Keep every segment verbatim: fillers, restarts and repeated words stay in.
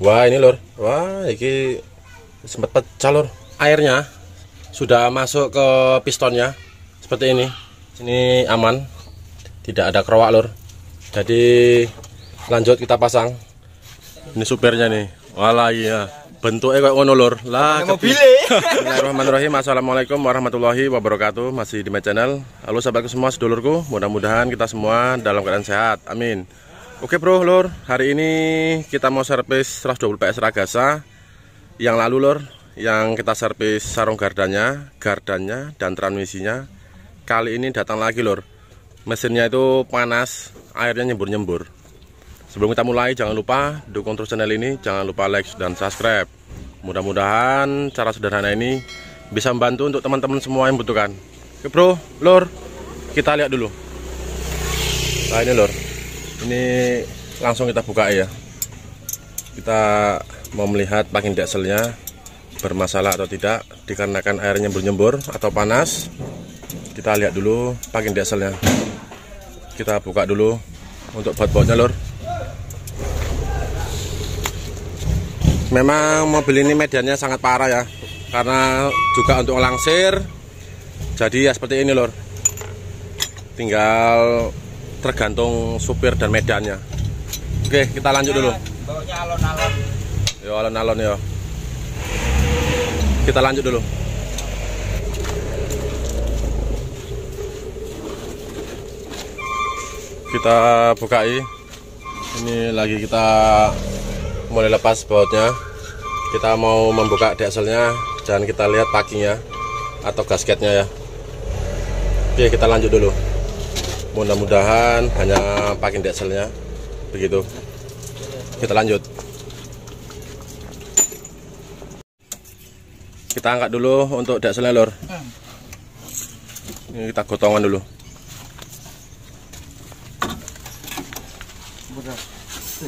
Wah ini lor, wah ini sempat pecah lor. Airnya sudah masuk ke pistonnya seperti ini. Sini aman, tidak ada keroak lor. Jadi lanjut kita pasang. Ini supirnya nih. Walah iya. Bentuknya kayak ono lor. Lah mobil. Bismillahirrahmanirrahim. Assalamualaikum warahmatullahi wabarakatuh. Masih di my channel. Halo sahabatku semua, sedulurku. Mudah-mudahan kita semua dalam keadaan sehat. Amin. Oke bro, lor, hari ini kita mau servis seratus dua puluh P S Ragasa. Yang lalu lor, yang kita servis sarung gardannya, gardannya dan transmisinya. Kali ini datang lagi lor, mesinnya itu panas, airnya nyembur-nyembur. Sebelum kita mulai, jangan lupa dukung terus channel ini, jangan lupa like dan subscribe. Mudah-mudahan cara sederhana ini bisa membantu untuk teman-teman semua yang butuhkan. Oke bro, lor, kita lihat dulu. Nah ini lor, ini langsung kita buka ya. Kita mau melihat packing dieselnya bermasalah atau tidak, dikarenakan airnya nyembur-nyembur atau panas. Kita lihat dulu packing dieselnya. Kita buka dulu untuk baut-bautnya lor. Memang mobil ini mediannya sangat parah ya, karena juga untuk langsir. Jadi ya seperti ini lor, tinggal tergantung supir dan medannya. Oke, kita lanjut dulu. Baunya alon-alon. Yo alon-alon yo. Kita lanjut dulu. Kita bukai. Ini lagi kita mulai lepas bautnya. Kita mau membuka dieselnya dan kita lihat packingnya atau gasketnya ya. Oke, kita lanjut dulu. Mudah-mudahan banyak packing dieselnya. Begitu. Kita lanjut. Kita angkat dulu untuk dieselnya lor. Ini kita gotongan dulu.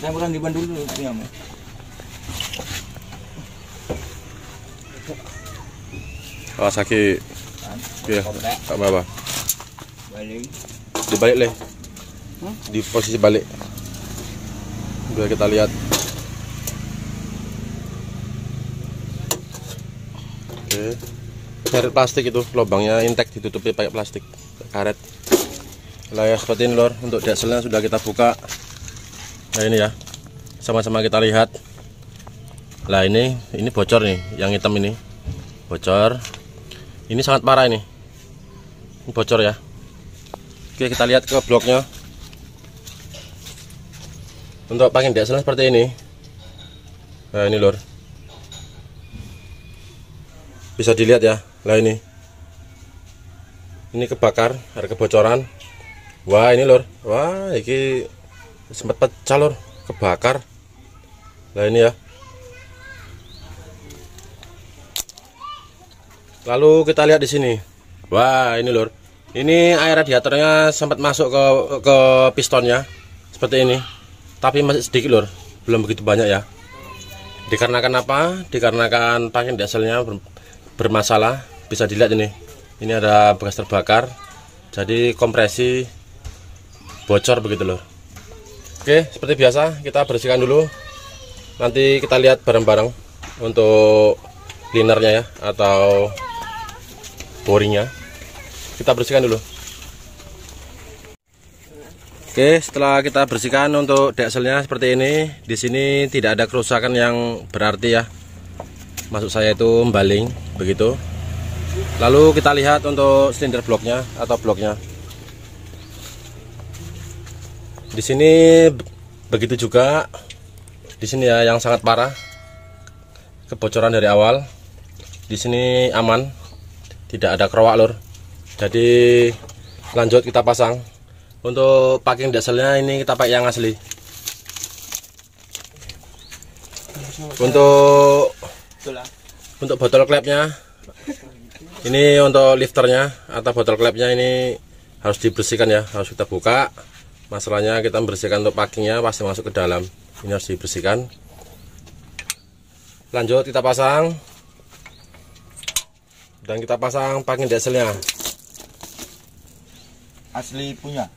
Campuran di ban dulu. Kalau sakit ya, tak apa-apa. Dibalik leh, hmm? Di posisi balik biar kita lihat. Oke, karet plastik itu lubangnya intek, ditutupi pakai plastik karet. Layak seperti ini lor, untuk dieselnya sudah kita buka. Nah ini ya, sama-sama kita lihat. Lah ini, ini bocor nih, yang hitam ini bocor. Ini sangat parah ini, ini bocor ya. Oke, kita lihat ke bloknya. Untuk packing diesel seperti ini. Nah ini lor, bisa dilihat ya. Nah ini, ini kebakar, ada kebocoran. Wah ini lor, wah ini sempat pecah lor, kebakar. Nah ini ya. Lalu kita lihat di sini. Wah ini lor, ini air radiatornya sempat masuk ke ke pistonnya seperti ini, tapi masih sedikit lor, belum begitu banyak ya. Dikarenakan apa? Dikarenakan packing dieselnya bermasalah. Bisa dilihat ini, ini ada bekas terbakar, jadi kompresi bocor begitu lor. Oke, seperti biasa kita bersihkan dulu, nanti kita lihat bareng-bareng untuk linernya ya, atau boringnya. Kita bersihkan dulu. Oke, setelah kita bersihkan untuk dieselnya seperti ini. Di sini tidak ada kerusakan yang berarti ya, maksud saya itu membaling begitu. Lalu kita lihat untuk silinder bloknya atau bloknya. Di sini begitu juga. Di sini ya yang sangat parah, kebocoran dari awal. Di sini aman, tidak ada keroak lor. Jadi lanjut kita pasang. Untuk packing dieselnya ini kita pakai yang asli. Untuk untuk botol klepnya, ini untuk lifternya atau botol klepnya ini harus dibersihkan ya, harus kita buka. Masalahnya kita membersihkan untuk packingnya pasti masuk ke dalam. Ini harus dibersihkan. Lanjut kita pasang. Dan kita pasang packing dieselnya. Asli punya.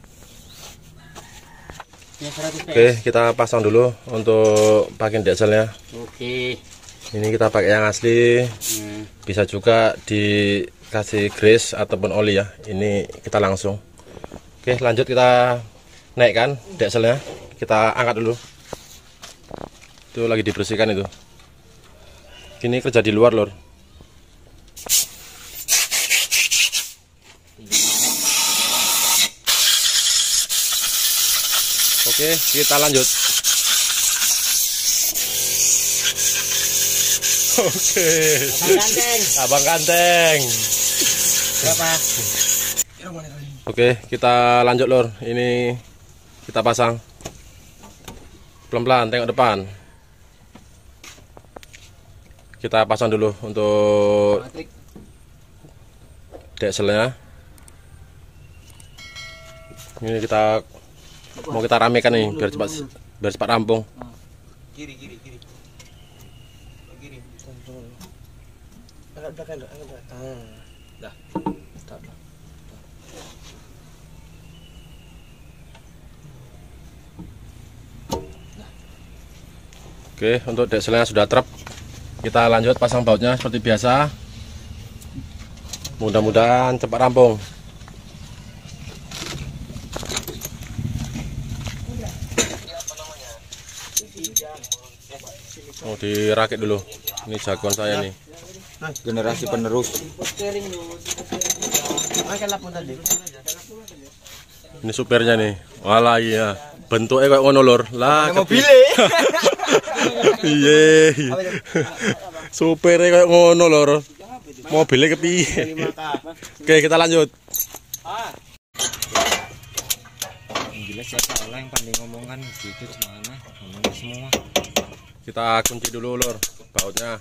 Oke, kita pasang dulu untuk bagian dieselnya. Oke. Ini kita pakai yang asli. Hmm. Bisa juga dikasih grease ataupun oli ya. Ini kita langsung. Oke, lanjut kita naikkan dieselnya. Kita angkat dulu. Itu lagi dibersihkan itu. Ini kerja di luar, Lur. Oke, kita lanjut. Oke. Abang Kanteng. Abang Kanteng. Berapa? Oke, kita lanjut, Lur. Ini kita pasang. Pelan-pelan, tengok depan. Kita pasang dulu untuk dekselnya. Ini kita mau kita ramekan nih biar cepat biar cepat rampung. Kiri kiri kiri. Kiri. Oke, untuk dekselnya sudah trep. Kita lanjut pasang bautnya seperti biasa. Mudah-mudahan cepat rampung. Oh, dirakit dulu. Ini jagoan saya nih. Generasi penerus. Ini supirnya nih. Walah iya. Bentuknya kayak ngono lur. Lah mobil. Iya. Supirnya kayak ngono lur. Mobilnya kepiye. Oke, kita lanjut. Yang pandai ngomongan gitu gimana? Ngomong semua. Kita kunci dulu lur bautnya.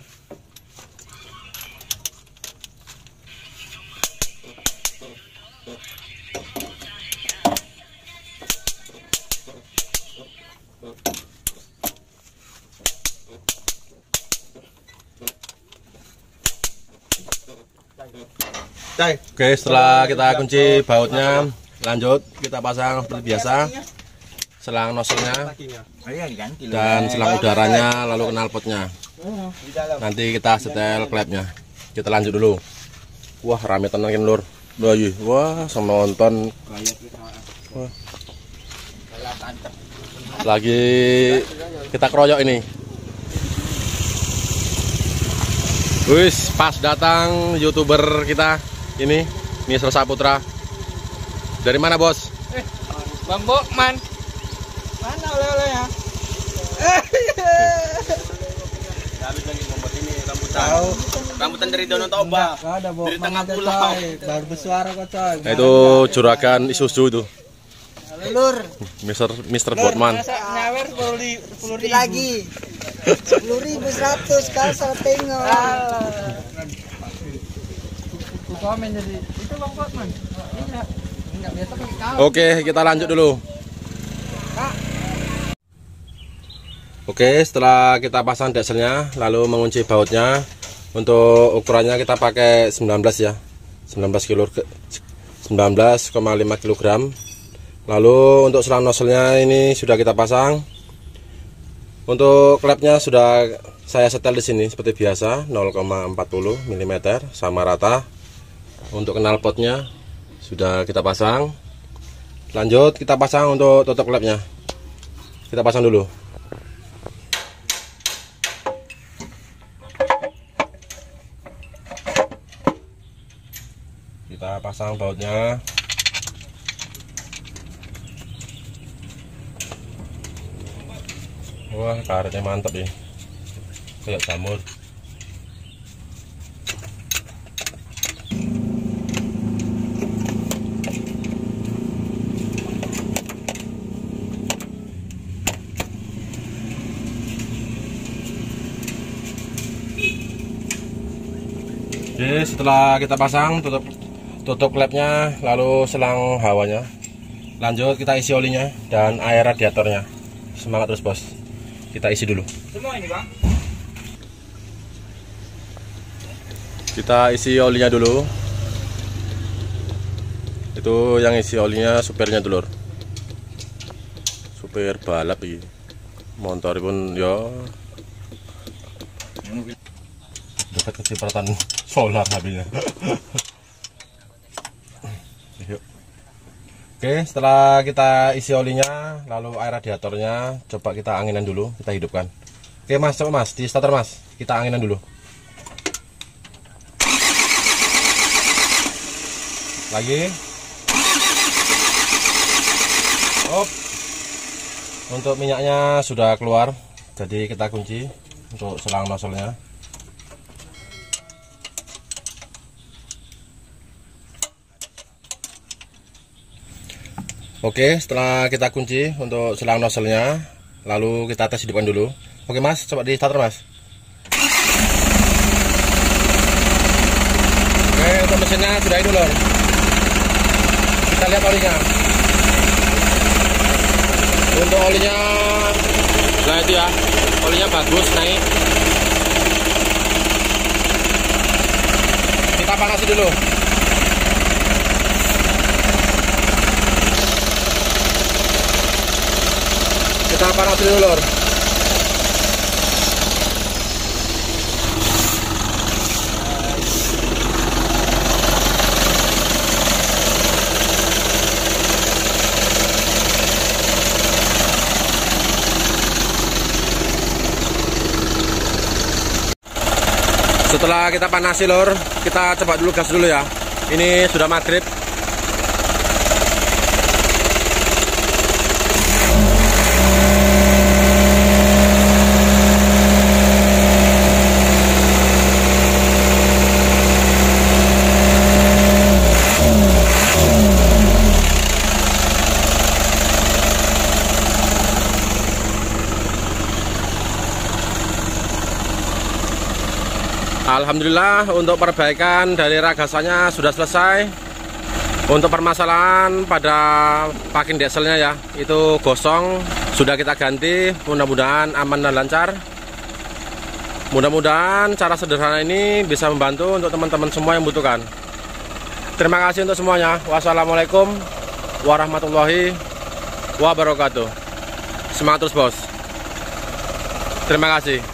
Oke, setelah kita kunci bautnya, lanjut kita pasang seperti biasa. Selang nozzle-nya dan selang udaranya, lalu knalpotnya. Nanti kita setel klepnya. Kita lanjut dulu. Wah, rame tenan lur. Wah, sama nonton. Wah. Lagi kita keroyok ini. Wis, pas datang YouTuber kita ini, Misra Saputra. Dari mana, Bos? Eh, Bang Bokman. Mana oleh-olehnya? Habis lagi ngomong ini rambutan. Rambutan dari Danau Toba. Dari tengah pulau. Baru bersuara kok, coy. Itu juragan Isuzu itu. Lur. Mister Mister Botman. Nyawer sepuluh ribu lagi. sepuluh ribu seratus kalau salah tengok. Komen jadi itu Bang Botman. Enggak biasa pakai kaos. Oke, kita lanjut dulu. Oke, setelah kita pasang dekselnya lalu mengunci bautnya, untuk ukurannya kita pakai sembilan belas ya, sembilan belas koma lima kilogram. Lalu untuk selang nozzle-nya ini sudah kita pasang. Untuk klepnya sudah saya setel di sini seperti biasa nol koma empat puluh milimeter sama rata. Untuk knalpotnya sudah kita pasang. Lanjut kita pasang untuk tutup klepnya. Kita pasang dulu. Kita pasang bautnya. Wah, karetnya mantap ya, kayak jamur. Oke, setelah kita pasang tutup tutup klepnya lalu selang hawanya, lanjut kita isi olinya dan air radiatornya. Semangat terus bos, kita isi dulu semua ini bang. Kita isi olinya dulu. Itu yang isi olinya supirnya dulur. supir balap iki. Montoripun ya dekat kecipratan solar mobilnya. Oke, setelah kita isi olinya, lalu air radiatornya, coba kita anginan dulu, kita hidupkan. Oke mas, coba mas, di starter mas, kita anginan dulu. Lagi. Op. Untuk minyaknya sudah keluar, jadi kita kunci untuk selang nozzle-nya. Oke, setelah kita kunci untuk selang nozzle-nya, lalu kita tes hidupkan dulu. Oke mas, coba di starter mas. Oke, untuk mesinnya sudah hidup lor. Kita lihat olinya. Untuk olinya, nah itu ya, olinya bagus naik. Kita panasi dulu. Kita panas dulu lor. Setelah kita panasi lor, kita coba dulu gas dulu ya. Ini sudah maghrib. Alhamdulillah untuk perbaikan dari Ragasanya sudah selesai. Untuk permasalahan pada pakin dieselnya ya, itu gosong, sudah kita ganti. Mudah-mudahan aman dan lancar. Mudah-mudahan cara sederhana ini bisa membantu untuk teman-teman semua yang butuhkan. Terima kasih untuk semuanya. Wassalamualaikum warahmatullahi wabarakatuh. Semangat terus bos. Terima kasih.